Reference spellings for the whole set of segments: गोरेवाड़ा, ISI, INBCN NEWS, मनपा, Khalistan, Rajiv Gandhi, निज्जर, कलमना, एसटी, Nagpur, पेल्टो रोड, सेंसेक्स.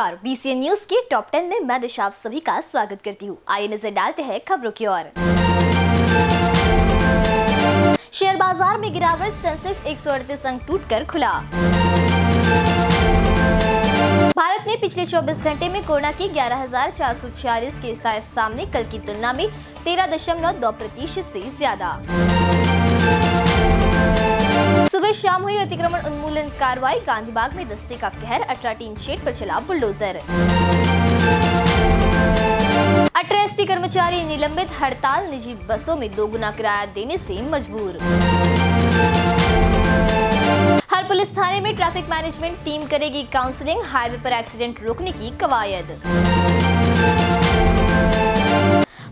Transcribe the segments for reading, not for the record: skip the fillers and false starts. नमस्कार, BCN news के top 10 में मैं दिशा आप सभी का स्वागत करती हूँ। आइए नजर डालते हैं खबरों की ओर। शेयर बाजार में गिरावट, सेंसेक्स 138 अंक टूटकर खुला। भारत में पिछले 24 घंटे में कोरोना के 11,446 केस आए सामने, कल की तुलना में 13.2% से ज्यादा। सुबह शाम हुई अतिक्रमण उन्मूलन कार्रवाई, गांधी बाग में दस्ते का कहर, 18 टीन शेड पर चला बुलडोजर। 18 एसटी कर्मचारी निलंबित, हड़ताल, निजी बसों में दोगुना किराया देने से मजबूर। हर पुलिस थाने में ट्रैफिक मैनेजमेंट टीम करेगी काउंसलिंग, हाईवे पर एक्सीडेंट रोकने की कवायद।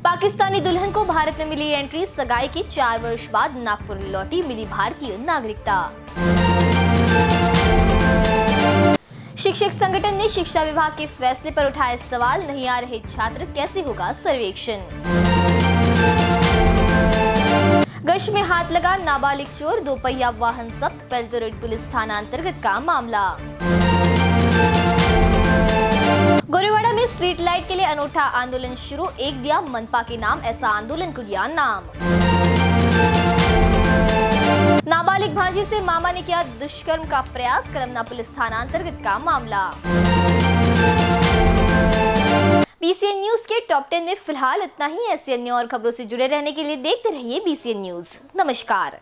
पाकिस्तानी दुल्हन को भारत में मिली एंट्री, सगाई के 4 वर्ष बाद नागपुर लौटी, मिली भारतीय नागरिकता। शिक्षक संगठन ने शिक्षा विभाग के फैसले पर उठाए सवाल, नहीं आ रहे छात्र, कैसे होगा सर्वेक्षण। गश्त में हाथ लगा नाबालिग चोर, दोपहिया वाहन जब्त, पेल्टो रोड पुलिस थाना अंतर्गत का मामला। गोरेवाड़ा में स्ट्रीट लाइट के लिए अनूठा आंदोलन शुरू, एक दिया मनपा के नाम, ऐसा आंदोलन को दिया नाम। नाबालिग भांजी से मामा ने किया दुष्कर्म का प्रयास, कलमना पुलिस थाना अंतर्गत का मामला। बीसीएन न्यूज के टॉप 10 में फिलहाल इतना ही। ऐसी अन्य और खबरों से जुड़े रहने के लिए देखते रहिए बीसीएन न्यूज। नमस्कार।